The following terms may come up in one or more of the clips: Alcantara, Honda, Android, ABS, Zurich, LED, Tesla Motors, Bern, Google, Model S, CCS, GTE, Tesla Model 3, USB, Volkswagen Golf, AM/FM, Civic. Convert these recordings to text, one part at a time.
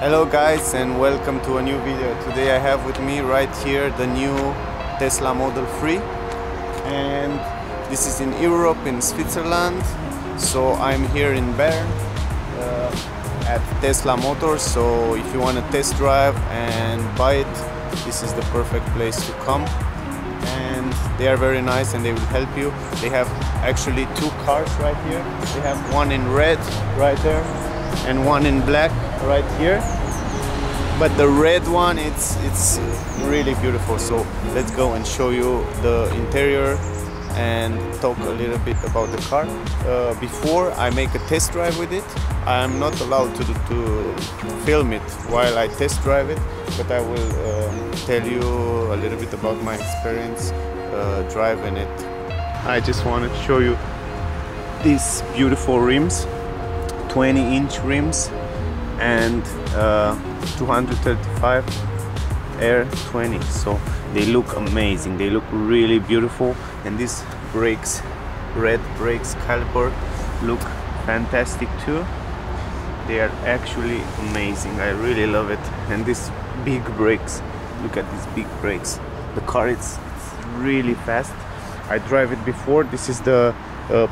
Hello guys, and welcome to a new video. Today I have with me right here the new Tesla Model 3, and this is in Europe, in Switzerland. So I'm here in Bern at Tesla Motors, so if you want to test drive and buy it, this is the perfect place to come. And they are very nice and they will help you. They have actually two cars right here. They have one in red right there and one in black right here, but the red one it's really beautiful. So let's go and show you the interior and talk a little bit about the car before I make a test drive with it. I'm not allowed to film it while I test drive it, but I will tell you a little bit about my experience driving it. I just wanted to show you these beautiful rims, 20-inch rims, and 235 air 20, so they look amazing, they look really beautiful. And these brakes, red brakes caliper, look fantastic too. They are actually amazing, I really love it. And these big brakes, look at these big brakes. The car it's really fast. I drive it before. This is the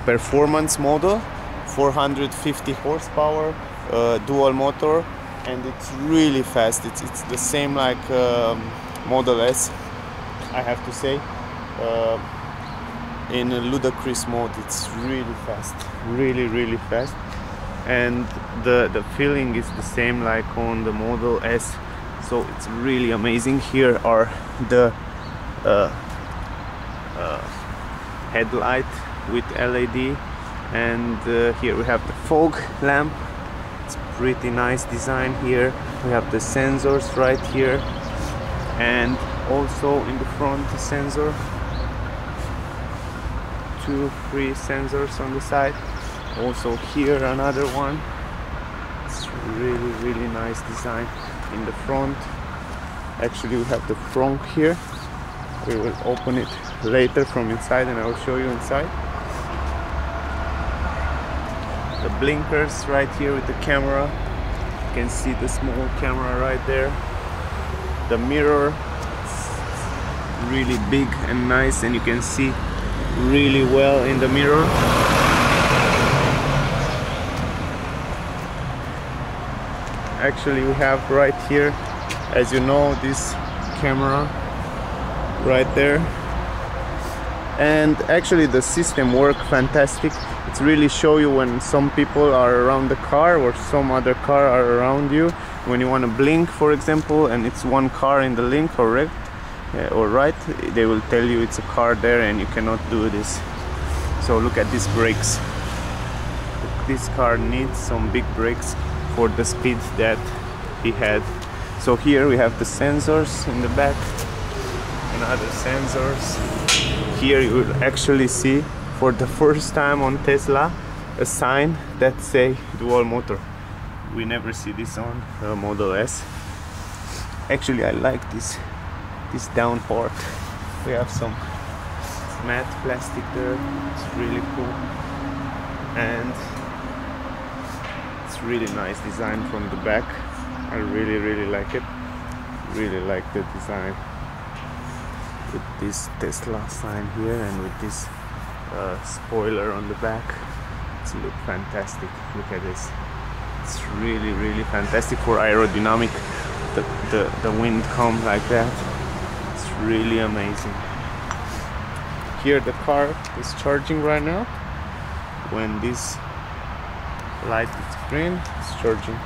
performance model, 450 horsepower, dual motor, and it's really fast. It's the same like Model S, I have to say, in a ludicrous mode. It's really fast, really fast. And the feeling is the same like on the Model S, so it's really amazing. Here are the headlight with LED, and here we have the fog lamp. It's pretty nice design. Here we have the sensors right here, and also in the front the sensor, 2-3 sensors on the side. Also here another one. It's really nice design in the front. Actually we have the front here, we will open it later from inside and I will show you inside. The blinkers right here with the camera, you can see the small camera right there. The mirror, it's really big and nice, and you can see really well in the mirror. Actually we have right here, as you know, this camera right there. And actually the system works fantastic. It's really show you when some people are around the car or some other car are around you, when you want to blink for example, and it's one car in the link or right, they will tell you it's a car there and you cannot do this. So look at these brakes. This car needs some big brakes for the speed that he had. So here we have the sensors in the back and other sensors. Here you will actually see for the first time on Tesla a sign that say dual motor. We never see this on Model S. Actually I like this down part. We have some matte plastic there, it's really cool, and it's really nice design from the back. I really like it, really like the design with this Tesla sign here and with this spoiler on the back. It's look fantastic. Look at this, it's really fantastic for aerodynamic. The wind comes like that, it's really amazing. Here the car is charging right now. When this light is green, it's charging,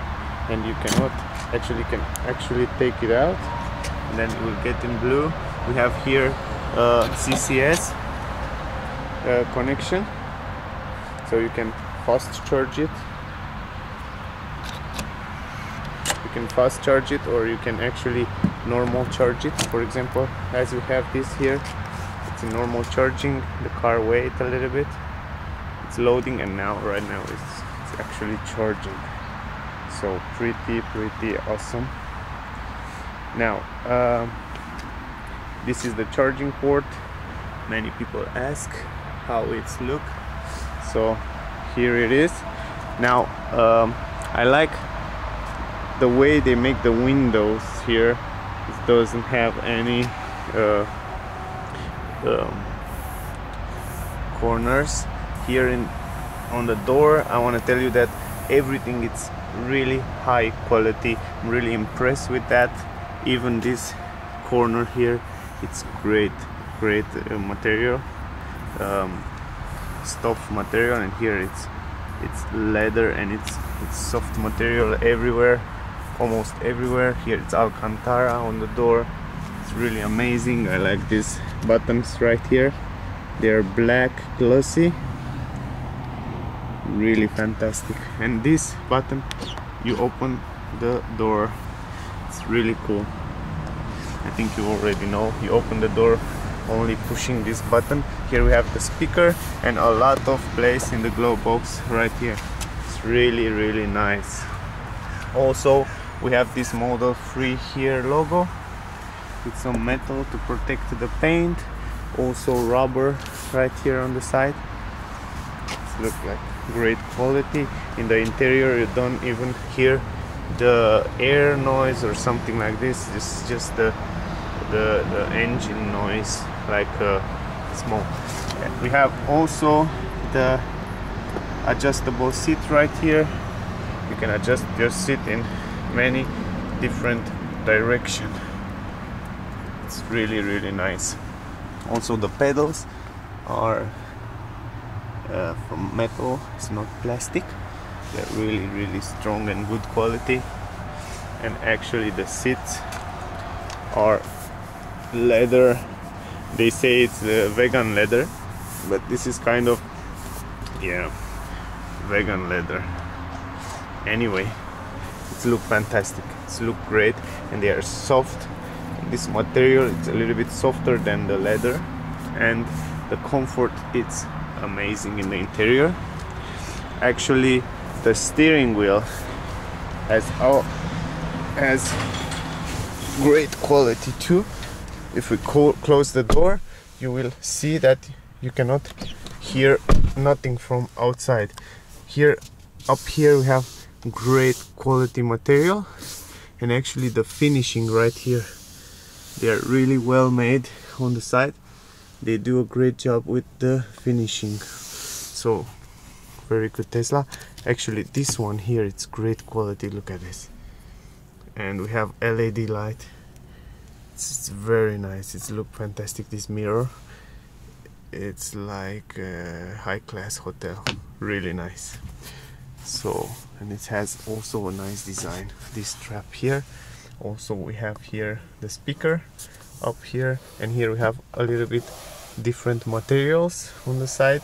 and you can actually take it out, and then it will get in blue. We have here CCS connection, so you can fast charge it. You can fast charge it, or you can actually normal charge it. For example, as we have this here, it's a normal charging. The car waits a little bit, it's loading, and now right now it's actually charging. So pretty awesome. Now this is the charging port. Many people ask how it's look, so here it is. Now I like the way they make the windows here, it doesn't have any corners here on the door. I want to tell you that everything is really high quality. I'm really impressed with that. Even this corner here, it's great material, stuff material, and here it's leather, and it's soft material everywhere, almost everywhere. Here it's Alcantara on the door. It's really amazing. I like these buttons right here. They're black glossy, really fantastic. And this button, you open the door. It's really cool. I think you already know, you open the door only pushing this button. Here we have the speaker and a lot of place in the glow box right here. It's really nice. Also we have this Model 3 here logo with some metal to protect the paint, also rubber right here on the side. It's look like great quality. In the interior you don't even hear the air noise or something like this. It's just the engine noise, like smoke. We have also the adjustable seat right here. You can adjust your seat in many different directions. It's really nice. Also the pedals are from metal, it's not plastic. They're really strong and good quality. And actually the seats are leather. They say it's vegan leather, but this is kind of, yeah, vegan leather. Anyway, it's look fantastic, it's look great, and they are soft. This material, it's a little bit softer than the leather, and the comfort, it's amazing in the interior. Actually the steering wheel has great quality too. If we close the door, you will see that you cannot hear nothing from outside. Here, up here we have great quality material, and actually the finishing right here, they are really well made on the side. They do a great job with the finishing. So very good Tesla. Actually this one here, it's great quality. Look at this. And we have LED light. It's very nice. It's look fantastic. This mirror, it's like a high class hotel. Really nice. So, and it has also a nice design, this trap here. Also we have here the speaker up here, and here we have a little bit different materials on the side.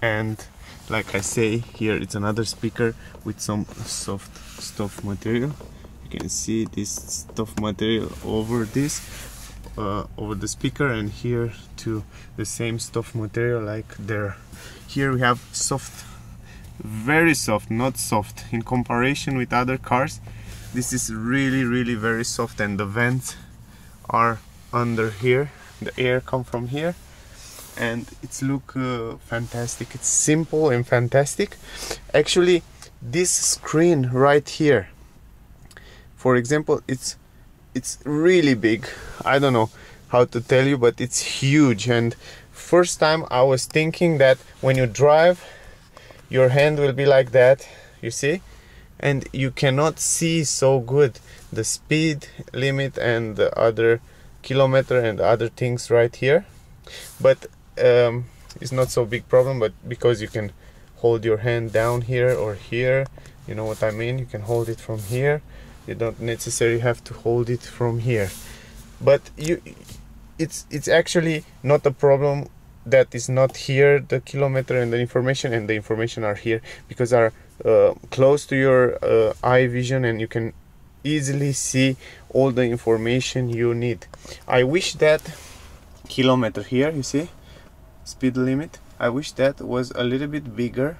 And like I say, here it's another speaker with some soft stuff material. You can see this stuff material over this over the speaker, and here too the same stuff material like there. Here we have soft, very soft, not soft in comparison with other cars. This is really very soft, and the vents are under here. The air come from here, and it's look fantastic. It's simple and fantastic. Actually this screen right here, for example, it's really big. I don't know how to tell you, but it's huge. And first time I was thinking that when you drive, your hand will be like that, you see, and you cannot see so good the speed limit and the other kilometer and other things right here. But it's not so big problem, but because you can hold your hand down here or here, you know what I mean, you can hold it from here. You don't necessarily have to hold it from here. But it's actually not a problem that is not here the kilometer and the information, and the information are here because are close to your eye vision, and you can easily see all the information you need. I wish that kilometer here, you see, speed limit, I wish that was a little bit bigger.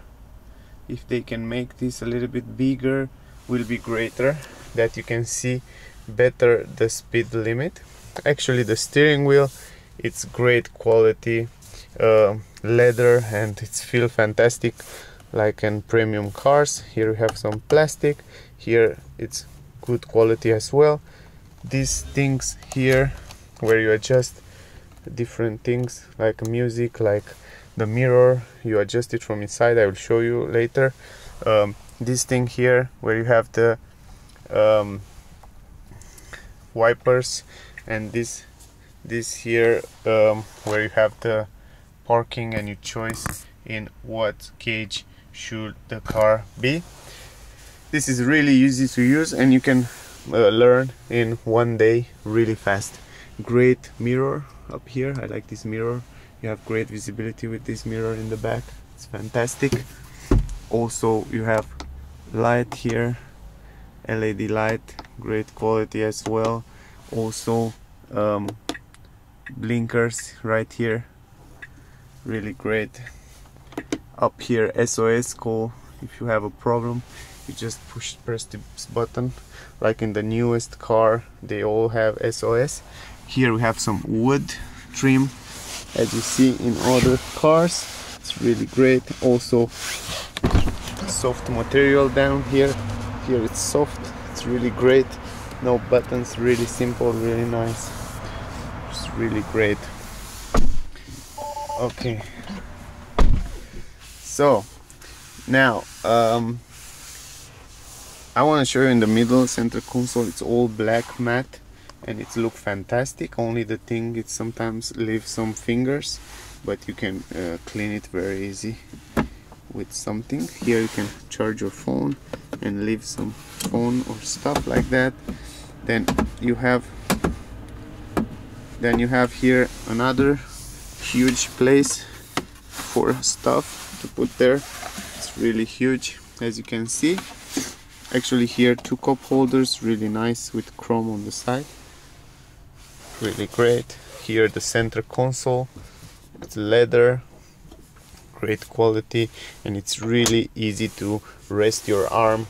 If they can make this a little bit bigger, will be greater, that you can see better the speed limit. Actually the steering wheel, it's great quality leather, and it's feel fantastic. like in premium cars. Here we have some plastic. Here it's good quality as well. These things here where you adjust different things like music, like the mirror, you adjust it from inside. I will show you later. This thing here where you have the wipers, and this here where you have the parking and your choice in what cage should the car be. This is really easy to use, and you can learn in one day really fast. Great mirror up here. I like this mirror. You have great visibility with this mirror in the back. It's fantastic. Also you have light here, LED light, great quality as well. Also blinkers right here, really great. Up here SOS call. If you have a problem, you just press this button. Like in the newest car, they all have SOS. Here we have some wood trim, as you see in other cars. It's really great. Also soft material down here. Here it's soft. It's really great. No buttons, really simple, really nice. It's really great. Okay, so now I want to show you in the middle center console. It's all black matte and it looks fantastic. Only the thing, it sometimes leaves some fingers, but you can clean it very easy with something. Here you can charge your phone and leave some phone or stuff like that. Then you have here another huge place for stuff to put there. It's really huge, as you can see. Actually here 2 cup holders, really nice, with chrome on the side, really great. Here the center console, it's leather, great quality, and it's really easy to rest your arm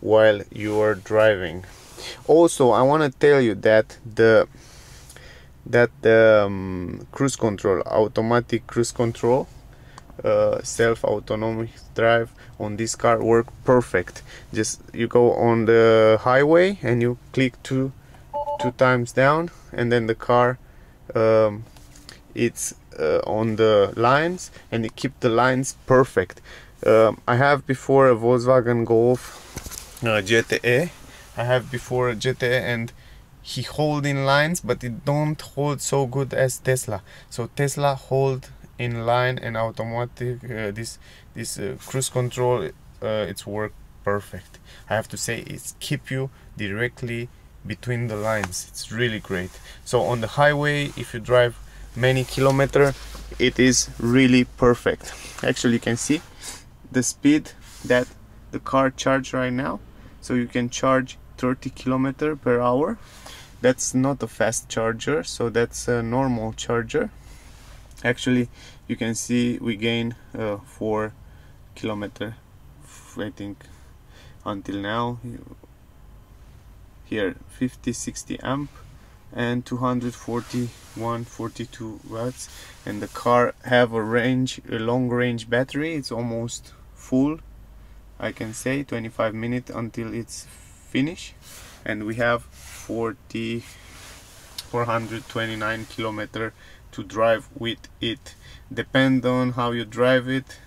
while you are driving. Also I want to tell you that the cruise control, automatic cruise control, self-autonomous drive on this car work perfect. Just you go on the highway and you click two times down, and then the car it's on the lines, and it keep the lines perfect. I have before a Volkswagen Golf GTE. I have before a GTE, and he hold in lines, but it don't hold so good as Tesla. So Tesla hold in line, and automatic this cruise control, it's work perfect. I have to say, it's keep you directly between the lines. It's really great. So on the highway, if you drive many kilometers, it is really perfect. Actually you can see the speed that the car charge right now. So you can charge 30 km/h. That's not a fast charger, so that's a normal charger. Actually you can see we gain 4 km, I think, until now. Here 50-60 amp and 241-42 watts, and the car have a long range battery. It's almost full, I can say 25 minutes until it's finish, and we have 429 km to drive with it. Depend on how you drive it,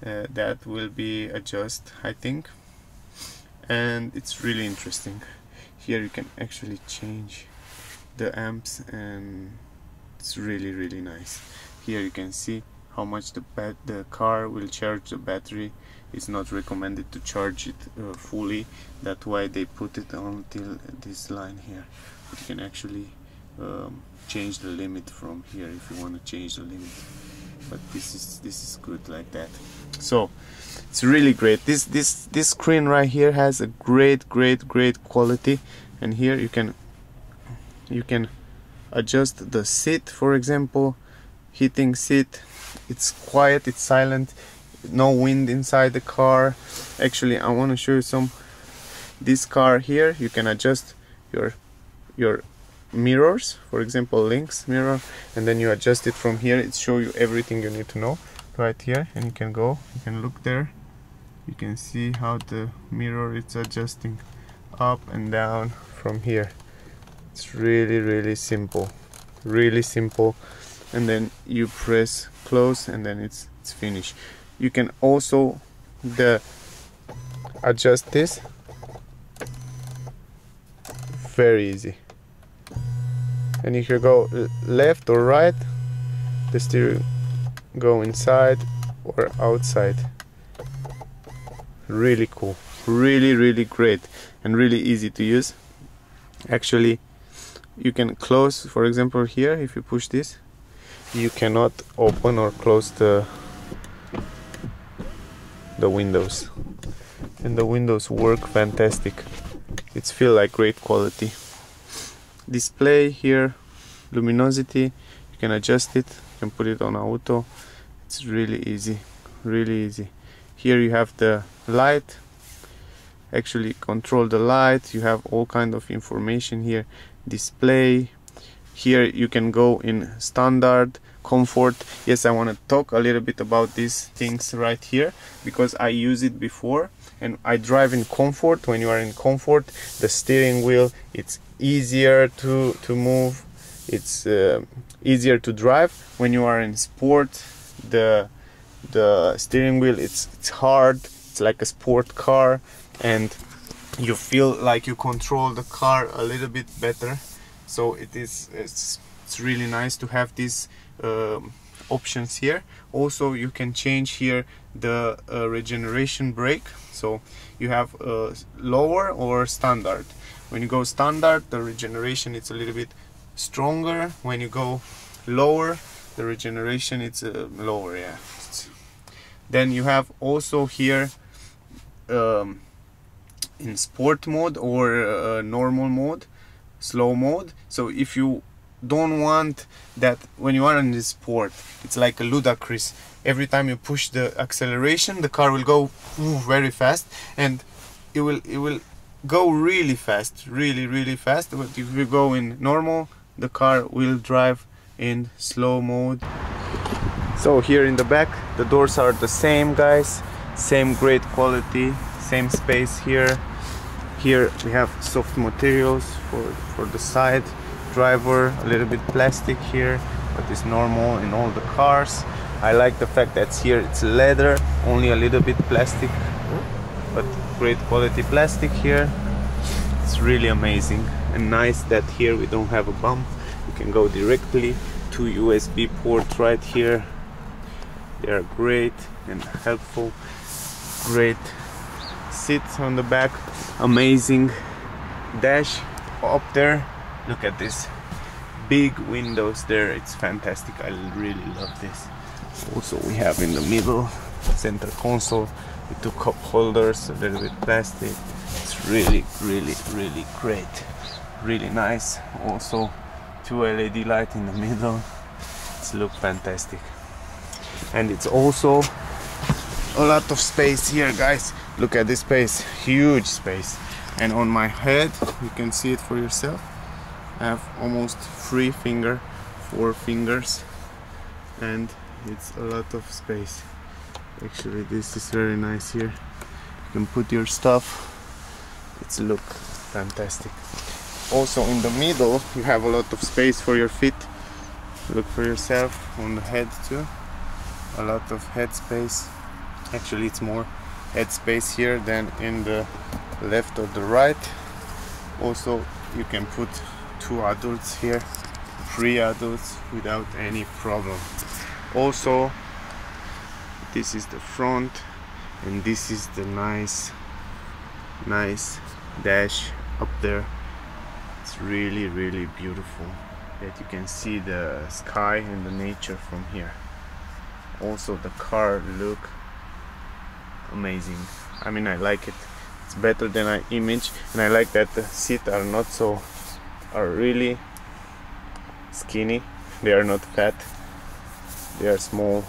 that will be adjust, I think. And it's really interesting. Here you can actually change the amps, and it's really nice. Here you can see how much the car will charge the battery. It's not recommended to charge it fully, that's why they put it on till this line here. But you can actually change the limit from here if you want to change the limit. But this is good like that. So it's really great. This screen right here has a great quality, and here you can adjust the seat, for example, heating seat. It's quiet, it's silent, no wind inside the car. Actually I want to show you this car here. You can adjust your mirrors, for example Lynx mirror, and then you adjust it from here. It shows you everything you need to know. right here, and you can go, you can look there, you can see how the mirror is adjusting up and down from here. It's really simple, really simple. And then you press close and then it's finished. You can also adjust this very easy, and you can go left or right, the steering go inside or outside. Really cool, really great, and really easy to use. Actually, you can close, for example, here, if you push this, you cannot open or close the windows, and the windows work fantastic. It's feel like great quality. Display here, luminosity, you can adjust it, you can put it on auto. It's really easy, Here you have the light, actually control the light. You have all kind of information here. Display here, you can go in standard, comfort. Yes, I want to talk a little bit about these things right here, because I use it before and I drive in comfort. When you are in comfort, the steering wheel, it's easier to move, it's easier to drive. When you are in sport, the steering wheel, it's hard, it's like a sport car, and you feel like you control the car a little bit better. So it's really nice to have these options here. Also, you can change here the regeneration brake, so you have lower or standard. When you go standard, the regeneration, it's a little bit stronger. When you go lower, the regeneration, it's lower, yeah. Then you have also here in sport mode or normal mode, slow mode. So if you don't want that, when you are in this sport, it's like a ludicrous. Every time you push the acceleration, the car will go very fast, and it will go really fast, really fast. But if you go in normal, the car will drive in slow mode. So here in the back, the doors are the same, guys, same great quality, same space here. Here we have soft materials for the side driver, a little bit plastic here, but it's normal in all the cars. I like the fact that here it's leather, only a little bit plastic, but great quality plastic here. It's really amazing, and nice that here we don't have a bump. You can go directly to USB port right here. They are great and helpful. Great seats on the back, amazing dash up there. Look at this big windows there, it's fantastic. I really love this. Also, we have in the middle center console with two cup holders, a little bit plastic. It's really great, really nice. Also, two LED light in the middle. It's look fantastic, and it's also a lot of space here, guys. Look at this space, huge space. And on my head, you can see it for yourself, I have almost four fingers, and it's a lot of space. Actually, this is very nice here. You can put your stuff. It's look fantastic. Also in the middle, you have a lot of space for your feet. Look for yourself. On the head too, a lot of head space. Actually, it's more head space here than in the left or the right. Also, you can put two adults here, three adults without any problem. Also, this is the front, and this is the nice dash up there. It's really beautiful that you can see the sky and the nature from here. Also, the car look amazing. I mean, I like it. It's better than I image, and I like that the seats are not so, are really skinny. They are not fat. They are small.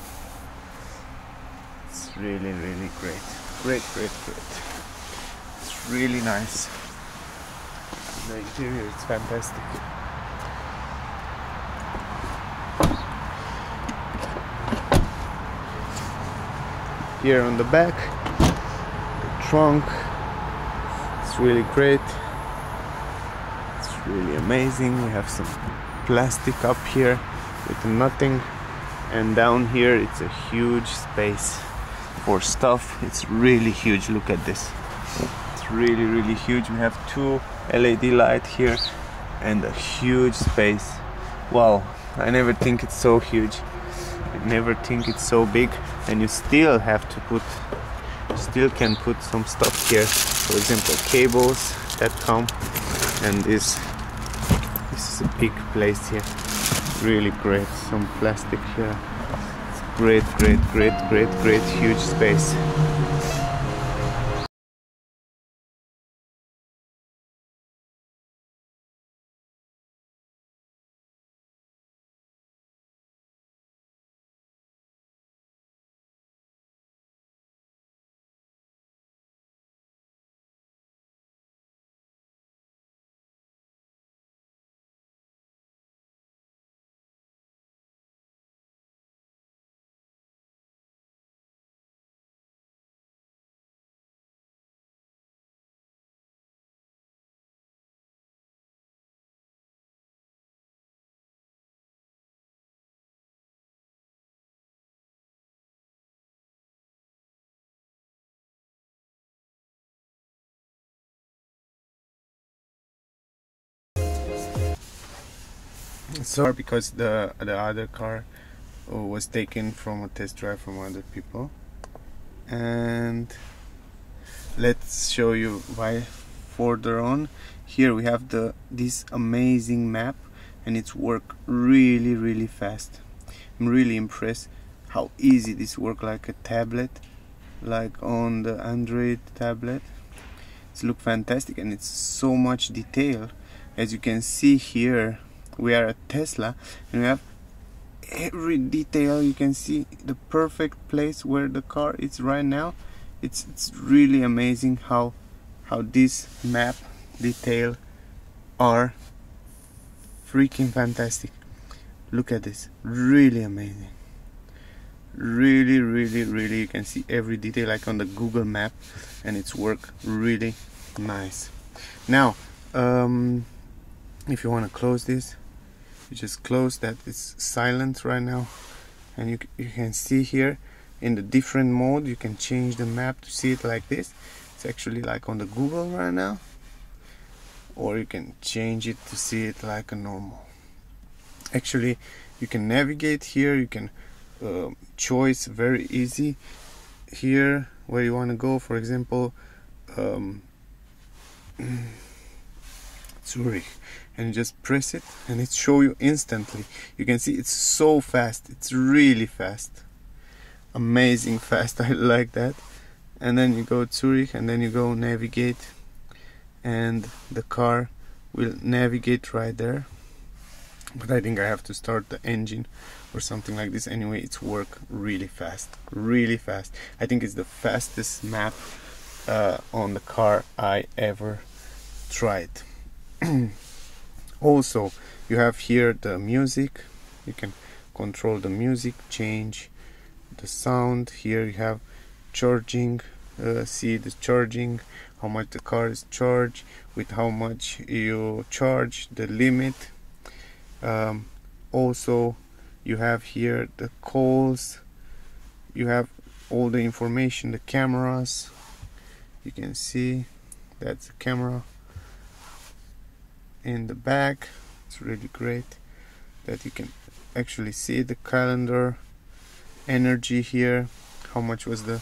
It's really great. Great. It's really nice. The interior is fantastic. here on the back, the trunk. It's really great, it's really amazing. We have some plastic up here with nothing, and down here it's a huge space for stuff. It's really huge, look at this, it's really huge. We have two LED lights here and a huge space. Wow, I never think it's so huge, I never think it's so big. And you still have to put, still can put some stuff here, for example cables that come, and this is a big place here, really great. Some plastic here, it's great huge space. So because the other car was taken from a test drive from other people, and let's show you why further on. Here we have this amazing map, and it's work really fast. I'm really impressed how easy this work, like a tablet, like on the Android tablet. It's look fantastic, and it's so much detail. As you can see here, we are at Tesla, and we have every detail. You can see the perfect place where the car is right now. It's really amazing how this map detail are freaking fantastic. Look at this, really amazing. Really you can see every detail like on the Google map, and it's work really nice. Now if you want to close this, you just close that. It's silent right now, and you can see here in the different mode you can change the map to see it like this. It's actually like on the Google right now, or you can change it to see it like a normal. Actually you can navigate here, you can choice very easy here where you want to go. For example Zurich, and you just press it and it shows you instantly. You can see it's so fast, it's really fast, amazing fast. I like that. And then you go to Zurich, and then you go navigate, and the car will navigate right there. But I think I have to start the engine or something like this. Anyway, it's work really fast. I think it's the fastest map on the car I ever tried. Also, you have here the music. You can control the music, change the sound. Here you have charging, see the charging, how much the car is charged, with how much you charge, the limit. Also you have here the calls, you have all the information, the cameras. You can see that's a camera in the back. It's really great that you can actually see the calendar, energy here, how much was the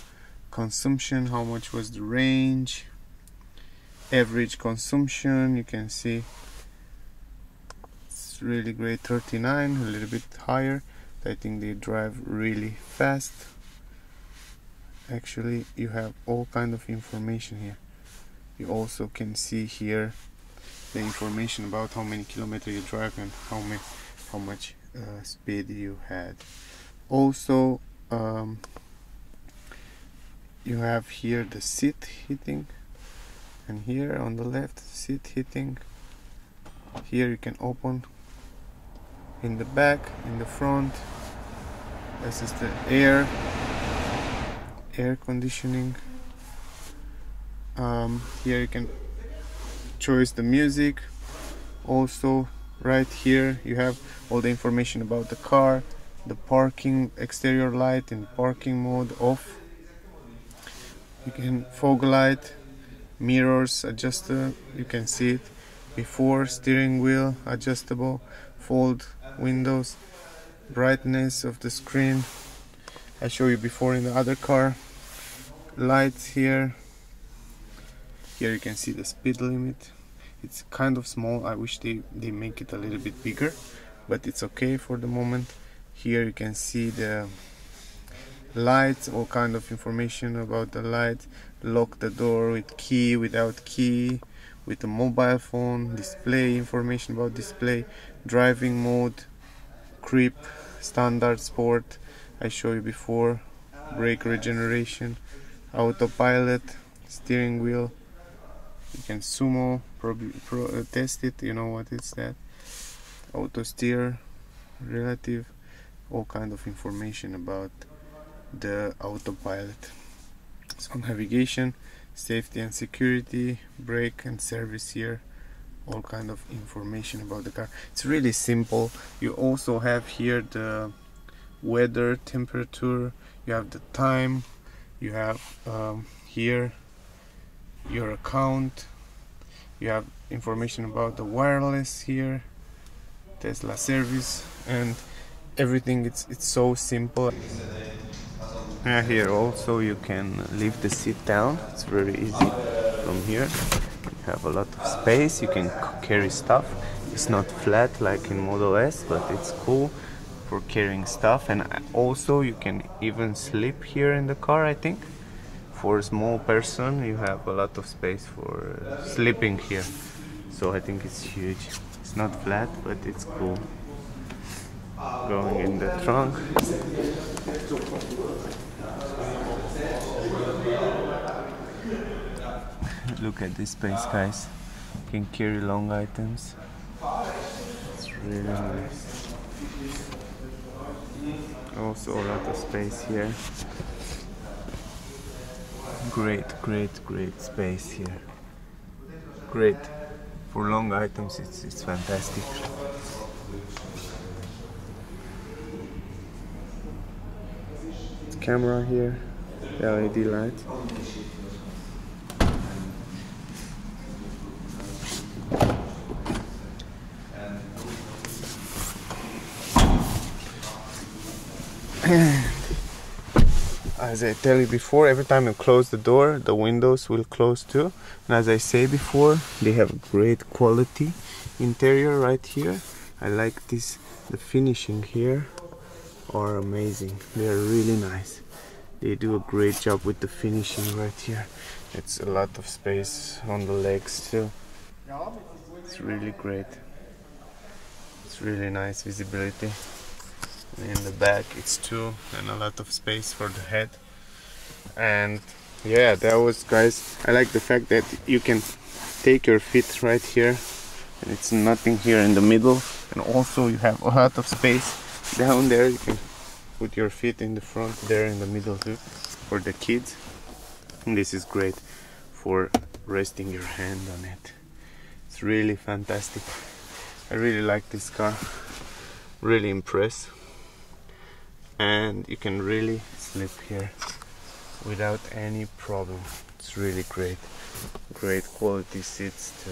consumption, how much was the range, average consumption. You can see it's really great. 39, a little bit higher. I think they drive really fast. Actually you have all kind of information here. You also can see here the information about how many kilometers you drive and how much speed you had. Also you have here the seat heating, and here on the left seat heating. Here you can open in the back, in the front. This is the air conditioning. Here you can choose the music. Also right here you have all the information about the car, the parking, exterior light in parking mode off. You can fog light, mirrors adjuster, you can see it before, steering wheel adjustable, fold windows, brightness of the screen. I showed you before in the other car. Lights here. Here you can see the speed limit. It's kind of small. I wish they make it a little bit bigger, but it's okay for the moment. Here you can see the lights, all kind of information about the light. Lock the door with key, without key, with a mobile phone, display information about display, driving mode, creep, standard, sport, I showed you before, brake regeneration, autopilot, steering wheel. You can sumo, test it, you know what is that, auto steer, relative, all kind of information about the autopilot. So navigation, safety and security, brake and service here, all kind of information about the car. It's really simple. You also have here the weather, temperature, you have the time, you have here your account, you have information about the wireless here, Tesla service, and everything. It's so simple. Here also you can leave the seat down, it's very easy from here. You have a lot of space, you can carry stuff. It's not flat like in Model S, but it's cool for carrying stuff. And also you can even sleep here in the car, I think. For a small person you have a lot of space for sleeping here, so I think it's huge. It's not flat, but it's cool. Going in the trunk. Look at this space, guys. You can carry long items. It's really nice. Also a lot of space here. Great space here. Great. For long items it's fantastic. Camera here, the LED light. As I tell you before, every time you close the door, the windows will close too. And as I say before, they have great quality. Interior right here. I like this, the finishing here. Are amazing. They are really nice. They do a great job with the finishing right here. It's a lot of space on the legs too. It's really great. It's really nice visibility. And in the back it's two, and a lot of space for the head. And yeah, that was, guys, I like the fact that you can take your feet right here and it's nothing here in the middle. And also you have a lot of space down there. You can put your feet in the front there in the middle too, for the kids. And this is great for resting your hand on it. It's really fantastic. I really like this car, really impressed. And you can really sleep here without any problem. It's really great, great quality seats too.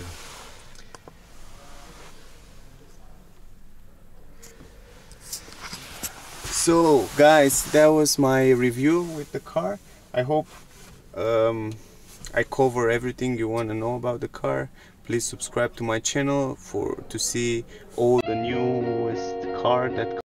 So guys, that was my review with the car. I hope I cover everything you want to know about the car. Please subscribe to my channel to see all the newest car that